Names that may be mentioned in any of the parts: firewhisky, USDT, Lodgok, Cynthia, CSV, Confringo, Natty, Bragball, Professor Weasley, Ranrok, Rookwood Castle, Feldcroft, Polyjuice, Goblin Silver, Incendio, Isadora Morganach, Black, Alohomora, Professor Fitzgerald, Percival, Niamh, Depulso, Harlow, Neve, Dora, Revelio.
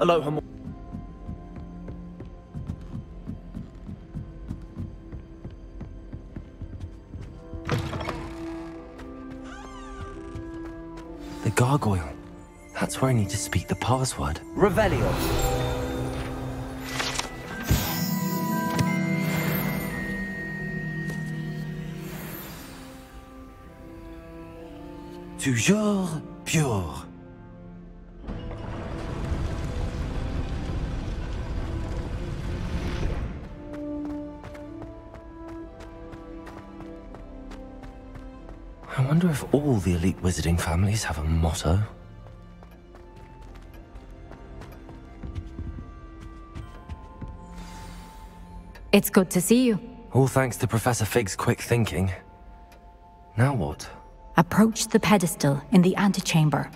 Alohomora. The gargoyle. That's where I need to speak the password. Revelio. Toujours pure. I wonder if all the elite wizarding families have a motto. It's good to see you. All thanks to Professor Fig's quick thinking. Now what? Approach the pedestal in the antechamber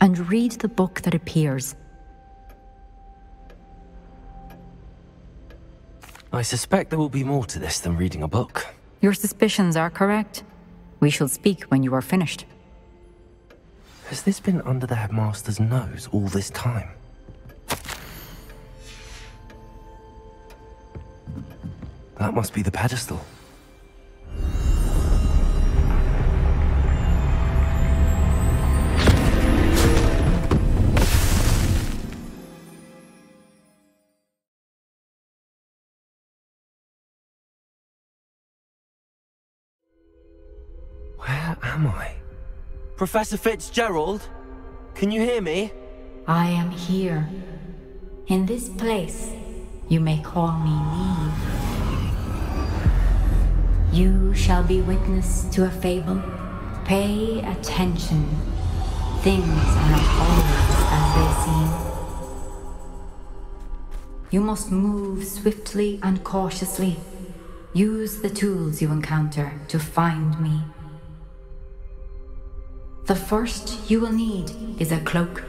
and read the book that appears. I suspect there will be more to this than reading a book. Your suspicions are correct. We shall speak when you are finished. Has this been under the headmaster's nose all this time? That must be the pedestal. Am I? Professor Fitzgerald, can you hear me? I am here. In this place, you may call me Niamh. You shall be witness to a fable. Pay attention. Things are not always as they seem. You must move swiftly and cautiously. Use the tools you encounter to find me. The first you will need is a cloak.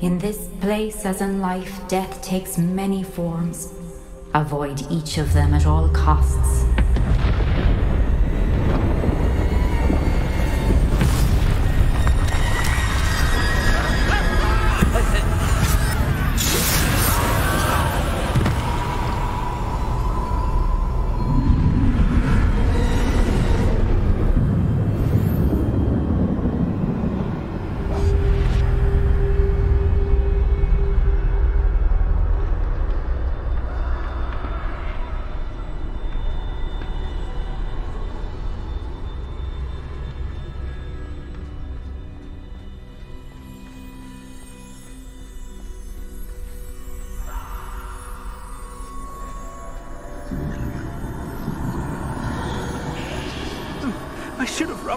In this place, as in life, death takes many forms. Avoid each of them at all costs.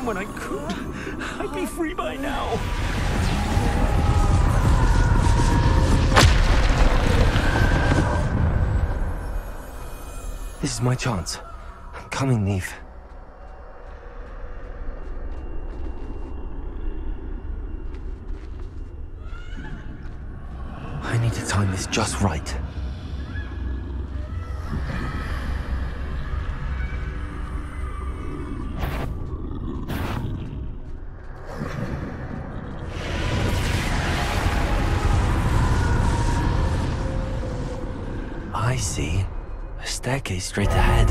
When I could, I'd be free by now. This is my chance. I'm coming, Neve. I need to time this just right. Staircase straight ahead.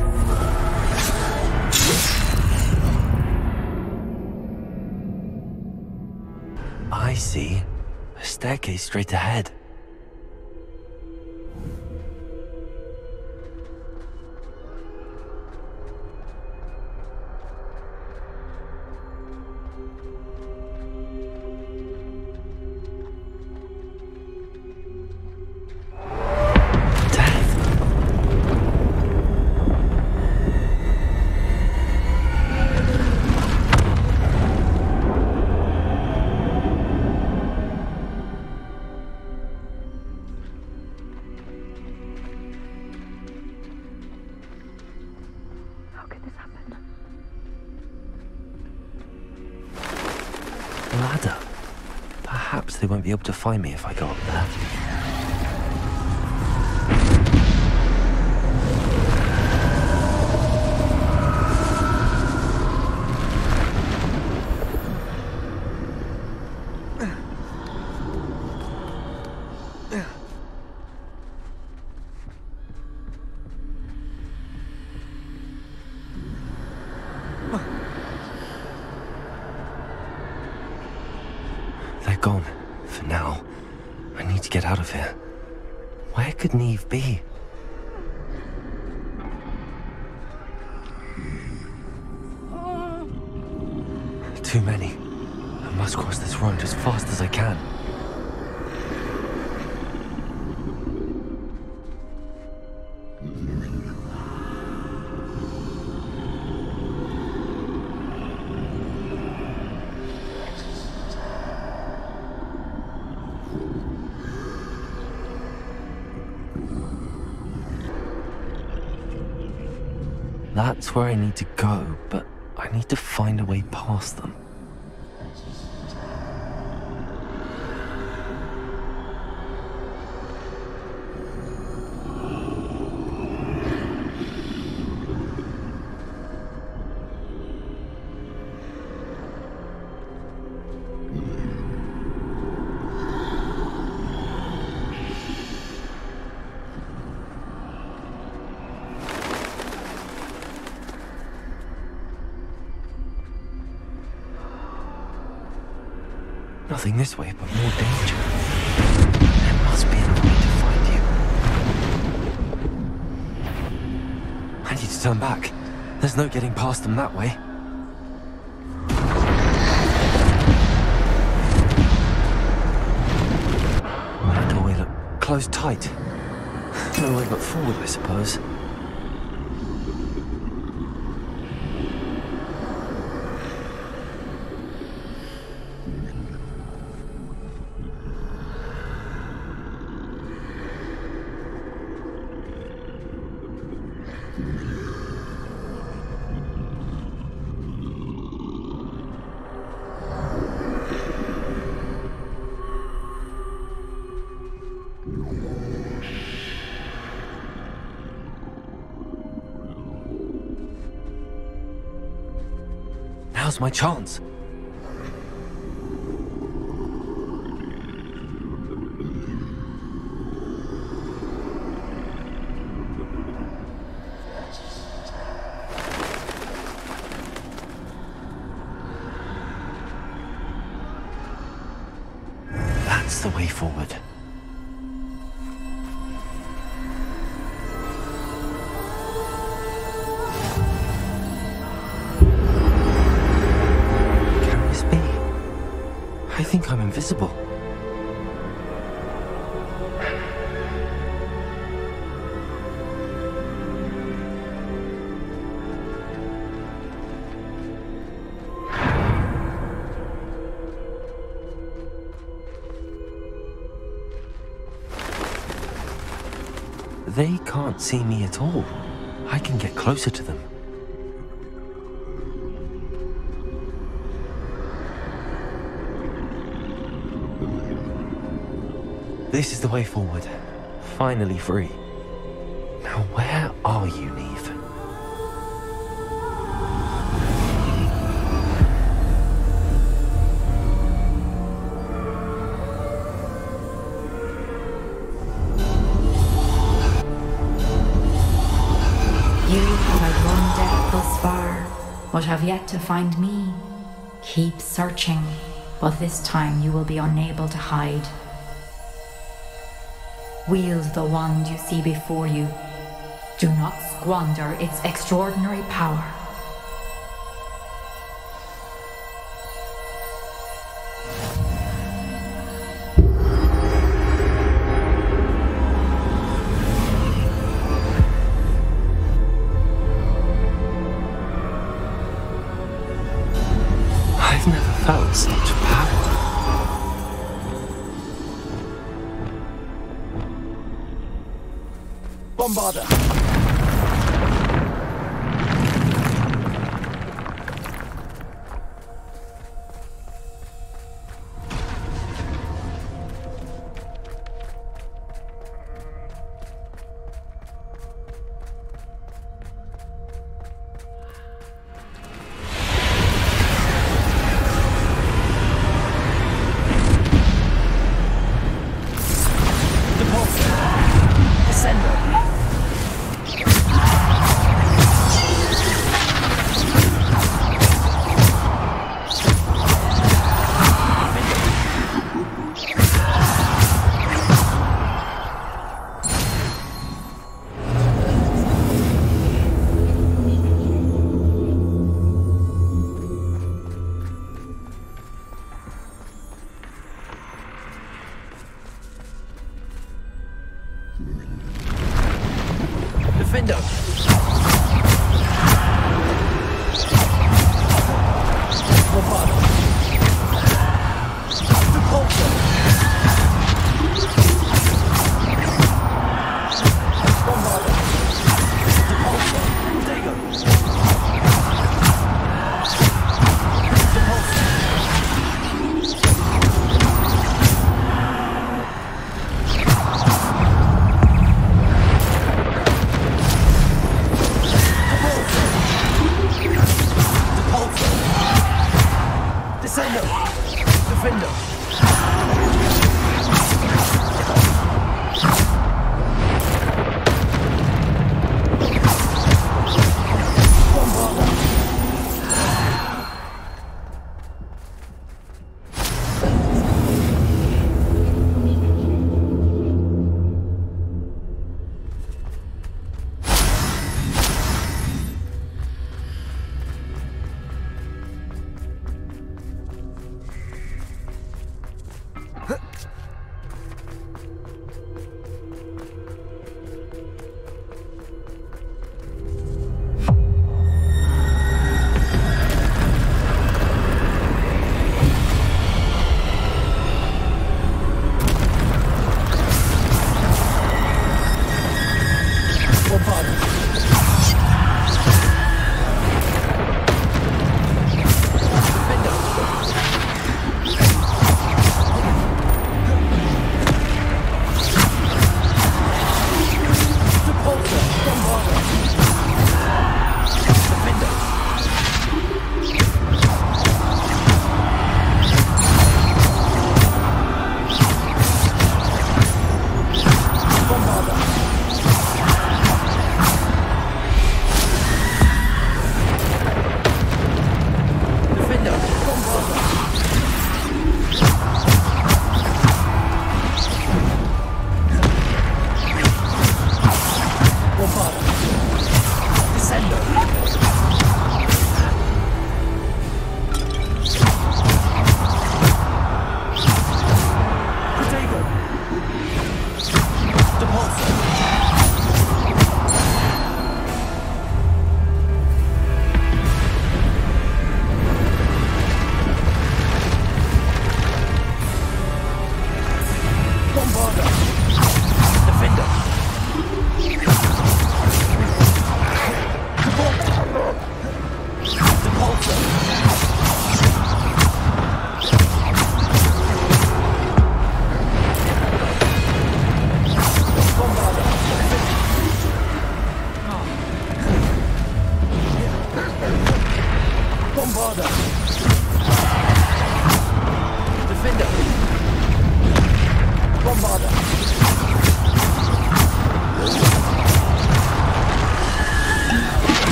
I see a staircase straight ahead. Be able to find me if I go up there. They're gone, for now. I need to get out of here. Where could Niamh be? Too many. I must cross this road as fast as I can. That's where I need to go, but I need to find a way past them. Nothing this way, but more danger. There must be a way to find you. I need to turn back. There's no getting past them that way. That doorway looked closed tight. No way but forward, I suppose. Now's my chance. They can't see me at all. I can get closer to them. This is the way forward. Finally free. Now where are you, Neve? But have yet to find me. Keep searching, but this time you will be unable to hide. Wield the wand you see before you. Do not squander its extraordinary power. Bombarda! Incendio.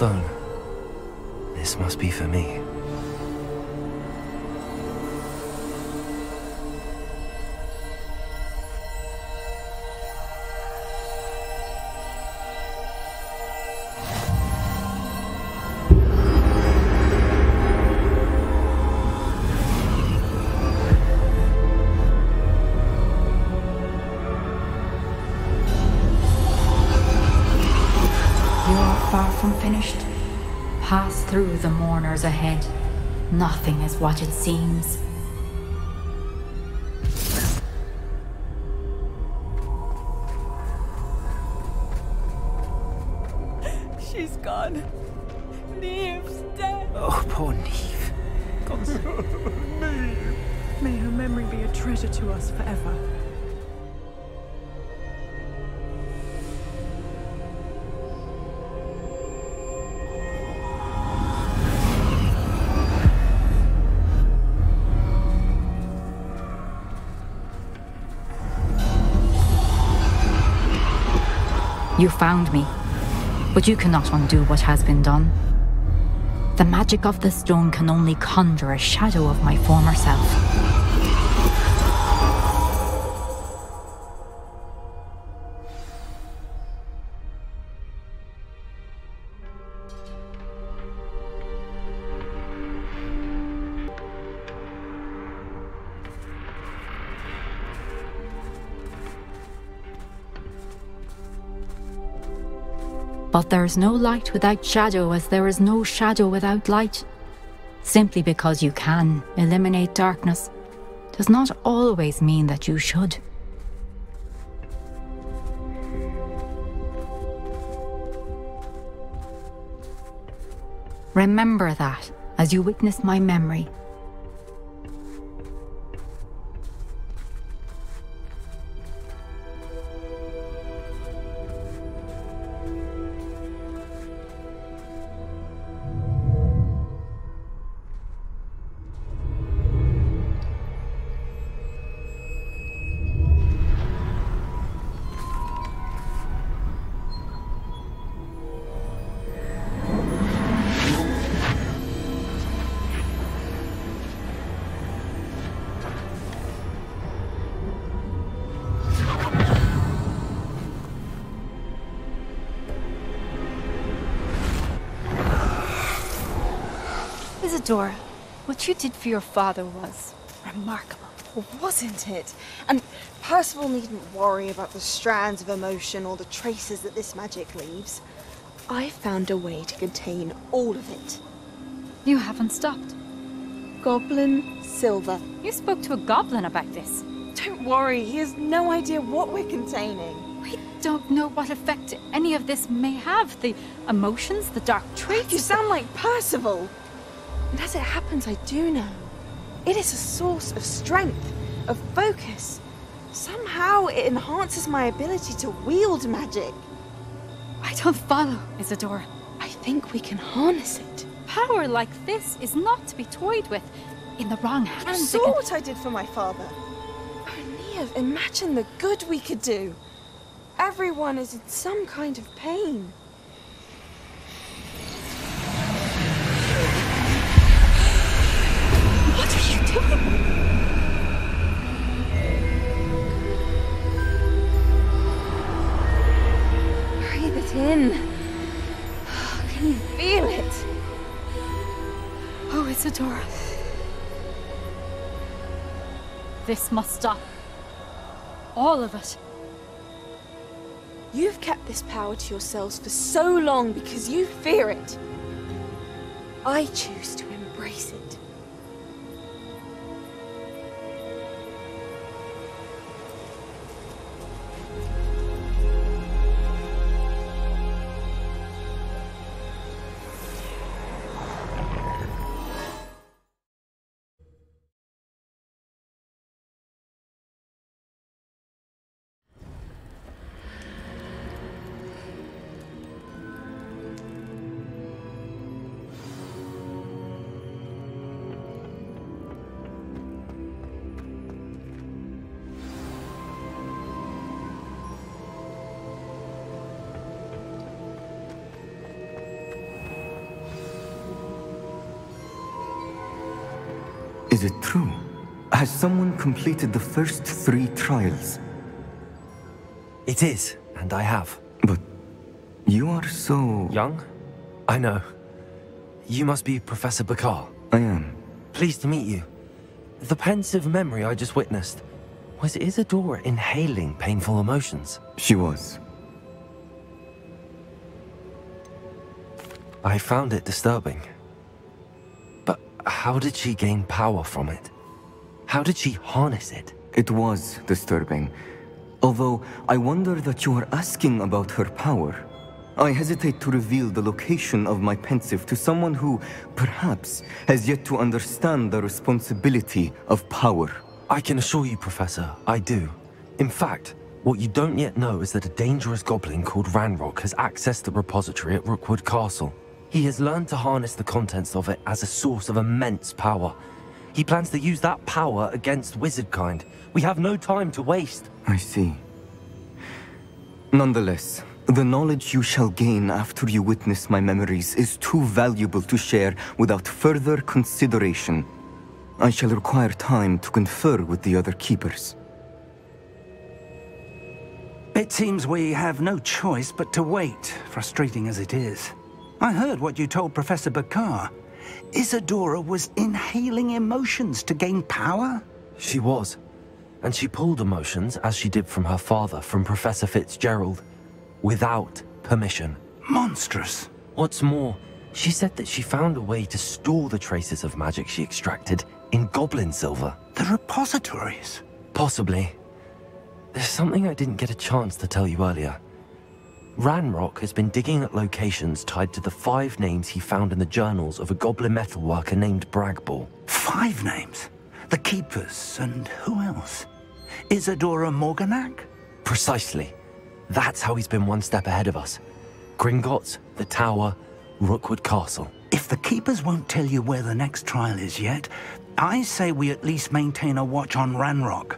stone. This must be for me. Through the mourners ahead, nothing is what it seems. She's gone. Neve's dead. Oh, poor Neve. Neve. May her memory be a treasure to us forever. You found me, but you cannot undo what has been done. The magic of the stone can only conjure a shadow of my former self. But there is no light without shadow, as there is no shadow without light. Simply because you can eliminate darkness does not always mean that you should. Remember that as you witness my memory. Dora, what you did for your father was remarkable, wasn't it? And Percival needn't worry about the strands of emotion or the traces that this magic leaves. I found a way to contain all of it. You haven't stopped. Goblin Silver. You spoke to a goblin about this. Don't worry, he has no idea what we're containing. We don't know what effect any of this may have. The emotions, the dark traits. You sound like Percival. And as it happens, I do know. It is a source of strength, of focus. Somehow it enhances my ability to wield magic. I don't follow, Isadora. I think we can harness it. Power like this is not to be toyed with in the wrong hands. You saw what I did for my father. Oh, Niamh, imagine the good we could do. Everyone is in some kind of pain. Breathe it in. Oh, can you feel it? Oh, Isadora. This must stop. All of it. You've kept this power to yourselves for so long because you fear it. I choose to embrace it. Is it true? Has someone completed the first 3 trials? It is, and I have. But you are so... young? I know. You must be Professor Bacall. I am. Pleased to meet you. The pensive memory I just witnessed, was Isadora inhaling painful emotions? She was. I found it disturbing. But how did she gain power from it? How did she harness it? It was disturbing. Although I wonder that you are asking about her power. I hesitate to reveal the location of my pensive to someone who, perhaps, has yet to understand the responsibility of power. I can assure you, Professor, I do. In fact, what you don't yet know is that a dangerous goblin called Ranrok has accessed the repository at Rookwood Castle. He has learned to harness the contents of it as a source of immense power. He plans to use that power against wizard kind. We have no time to waste. I see. Nonetheless, the knowledge you shall gain after you witness my memories is too valuable to share without further consideration. I shall require time to confer with the other keepers. It seems we have no choice but to wait, frustrating as it is. I heard what you told Professor Bacall. Isadora was inhaling emotions to gain power? She was. And she pulled emotions, as she did from her father, from Professor Fitzgerald, without permission. Monstrous. What's more, she said that she found a way to store the traces of magic she extracted in Goblin Silver. The repositories? Possibly. There's something I didn't get a chance to tell you earlier. Ranrok has been digging at locations tied to the 5 names he found in the journals of a goblin metalworker named Bragball. 5 names? The Keepers, and who else? Isadora Morganach? Precisely. That's how he's been one step ahead of us. Gringotts, the Tower, Rookwood Castle. If the Keepers won't tell you where the next trial is yet, I say we at least maintain a watch on Ranrok.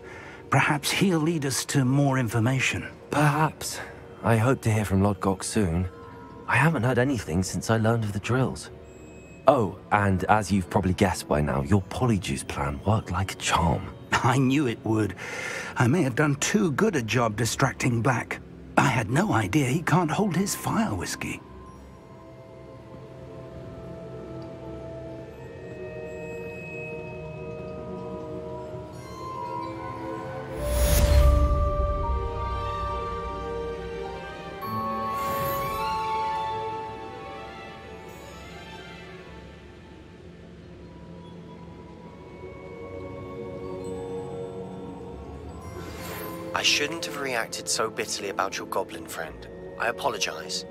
Perhaps he'll lead us to more information. Perhaps. I hope to hear from Lodgok soon. I haven't heard anything since I learned of the drills. Oh, and as you've probably guessed by now, your Polyjuice plan worked like a charm. I knew it would. I may have done too good a job distracting Black. I had no idea he can't hold his firewhisky. I shouldn't have reacted so bitterly about your goblin friend. I apologize.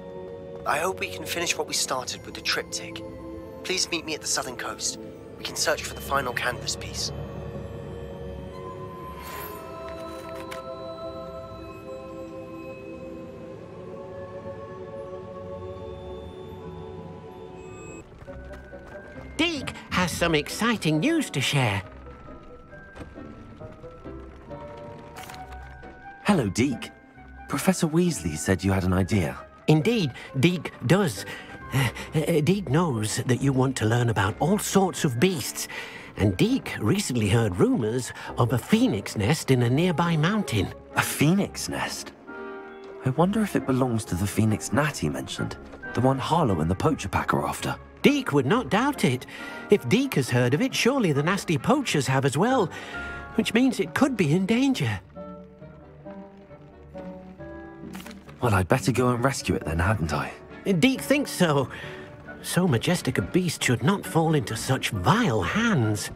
I hope we can finish what we started with the triptych. Please meet me at the southern coast. We can search for the final canvas piece. Deke has some exciting news to share. Hello, Deke. Professor Weasley said you had an idea. Indeed, Deke does. Deke knows that you want to learn about all sorts of beasts, and Deke recently heard rumors of a phoenix nest in a nearby mountain. A phoenix nest? I wonder if it belongs to the phoenix Natty mentioned, the one Harlow and the poacher pack are after. Deke would not doubt it. If Deke has heard of it, surely the nasty poachers have as well, which means it could be in danger. Well, I'd better go and rescue it then, hadn't I? Deke thinks so. So majestic a beast should not fall into such vile hands.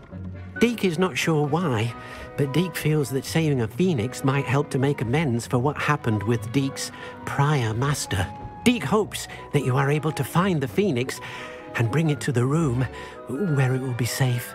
Deke is not sure why, but Deke feels that saving a phoenix might help to make amends for what happened with Deke's prior master. Deke hopes that you are able to find the phoenix and bring it to the room where it will be safe.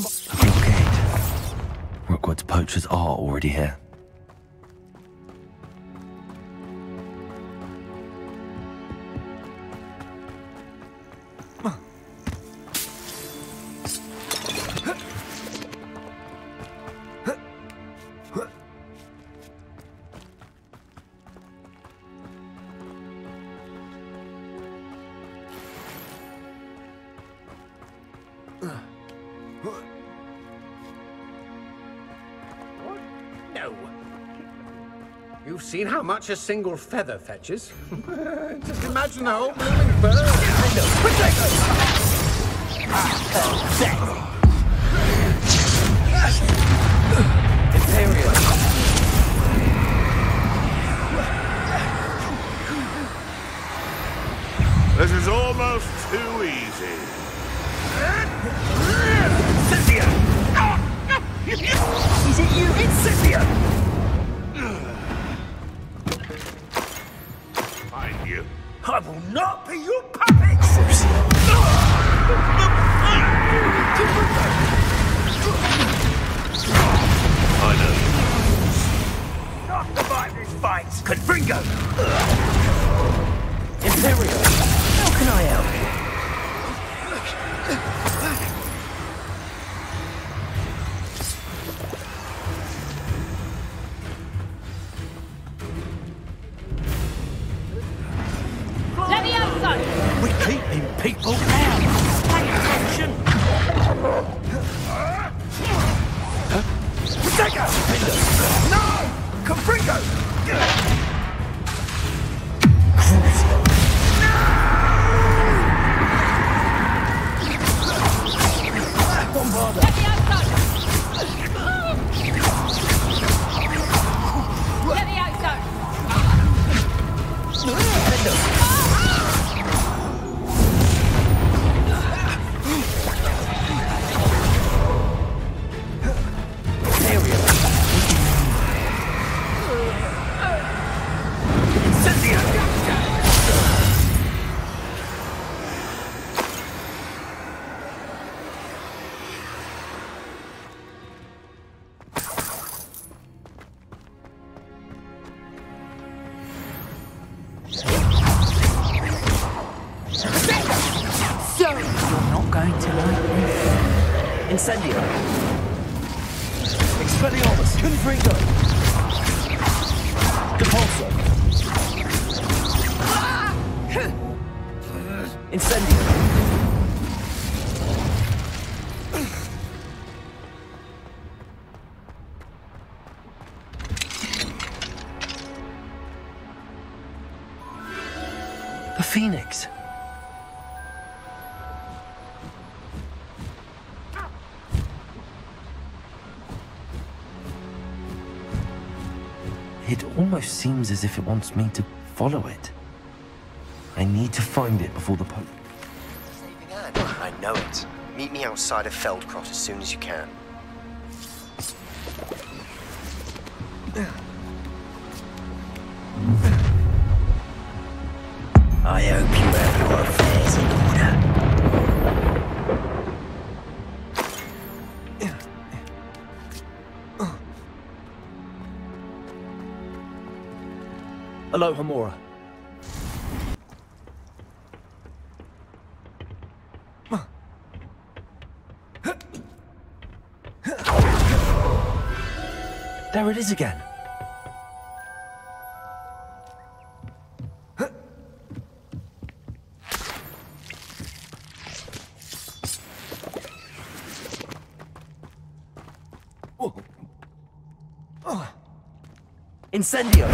Blockade. Rookwood's poachers are already here. Seen how much a single feather fetches? Just imagine the whole blooming bird. Imperial. This is almost too easy. Cynthia! Is it you? It's Cynthia! I will not be your puppet! I know. Not the fight this fight! Confringo! Imperial! How can I help Incendio. Expelliarmus. Confringo. Depulso. Incendio. The Phoenix. Almost seems as if it wants me to follow it. I need to find it before the Pope. Saving Anne, I know it. Meet me outside of Feldcroft as soon as you can. I hope you have your affairs in Alohomora. There it is again. Incendio.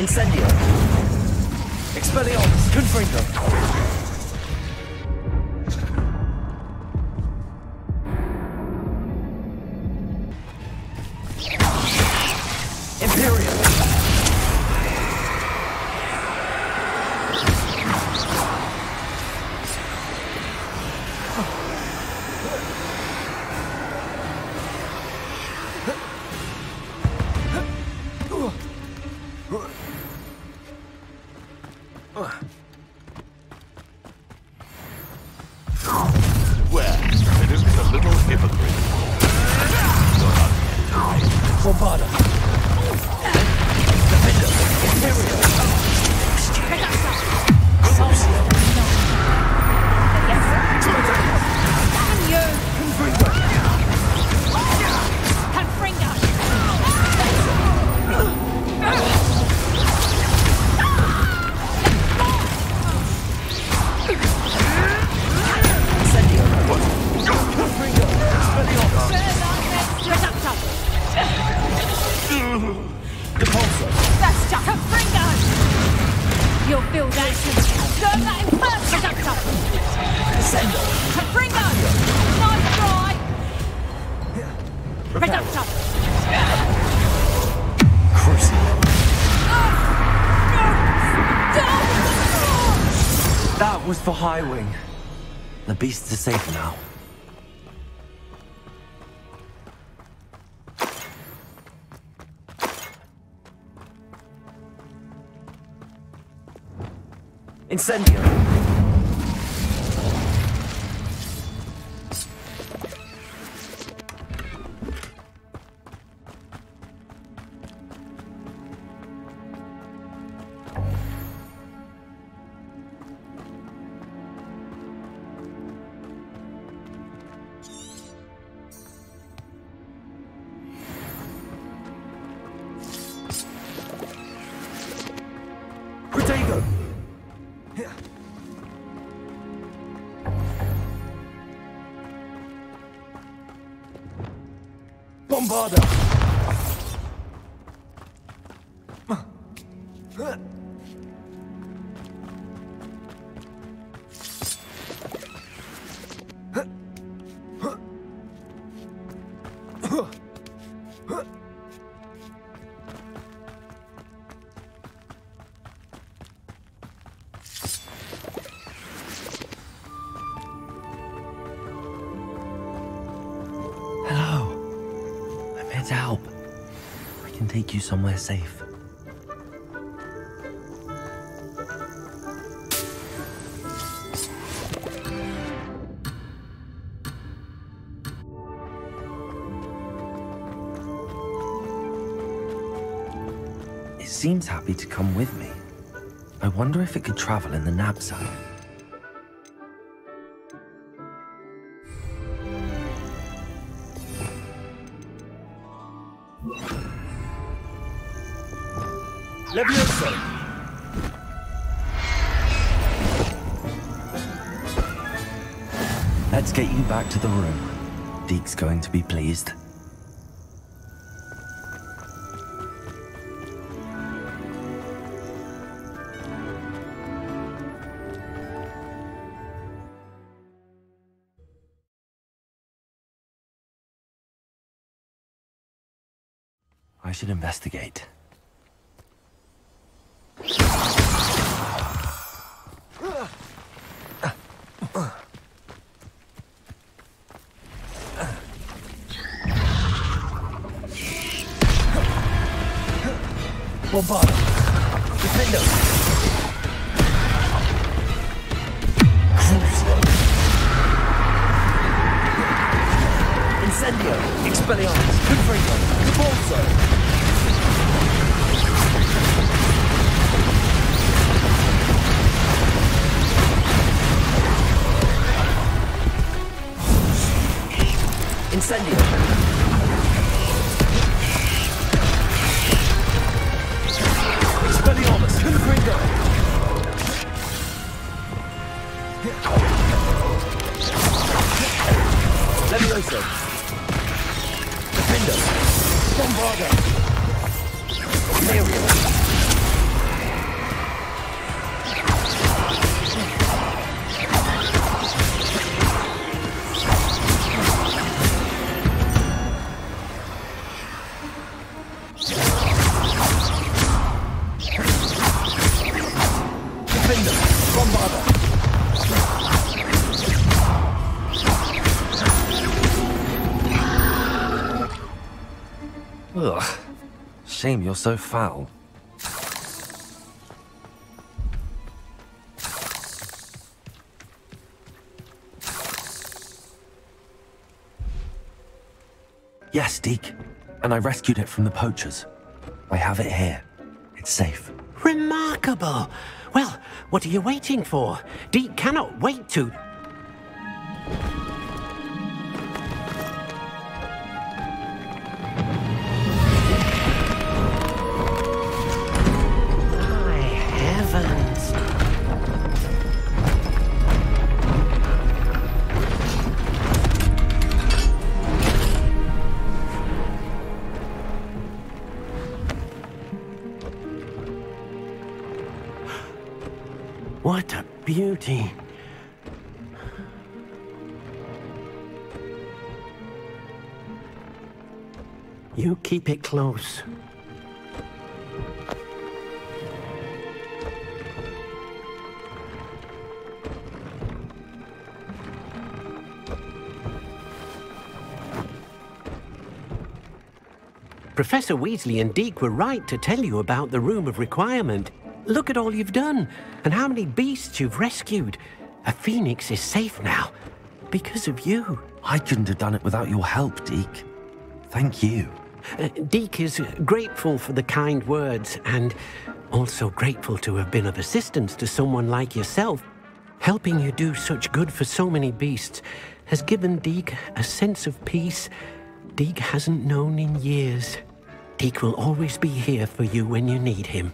Incendio. Expelliarmus. Confringo. Imperial. For High Wing. The beasts are safe now. Incendio. Bombarda. Somewhere safe. It seems happy to come with me. I wonder if it could travel in the knapsack. Let's get you back to the room. Deke's going to be pleased. I should investigate. Bombarda. Defend us. Cruise them. Incendio. Expelliarmus. Confringo. Depulso. Incendio. Defender. Bombarda. Neve. Ugh. Shame you're so foul. Yes, Deke. And I rescued it from the poachers. I have it here. It's safe. Remarkable! Well, what are you waiting for? Deke cannot wait to... What a beauty. You keep it close. Professor Weasley and Deke were right to tell you about the Room of Requirement. Look at all you've done, and how many beasts you've rescued. A phoenix is safe now, because of you. I couldn't have done it without your help, Deke. Thank you. Deke is grateful for the kind words, and also grateful to have been of assistance to someone like yourself. Helping you do such good for so many beasts has given Deke a sense of peace Deke hasn't known in years. Deke will always be here for you when you need him.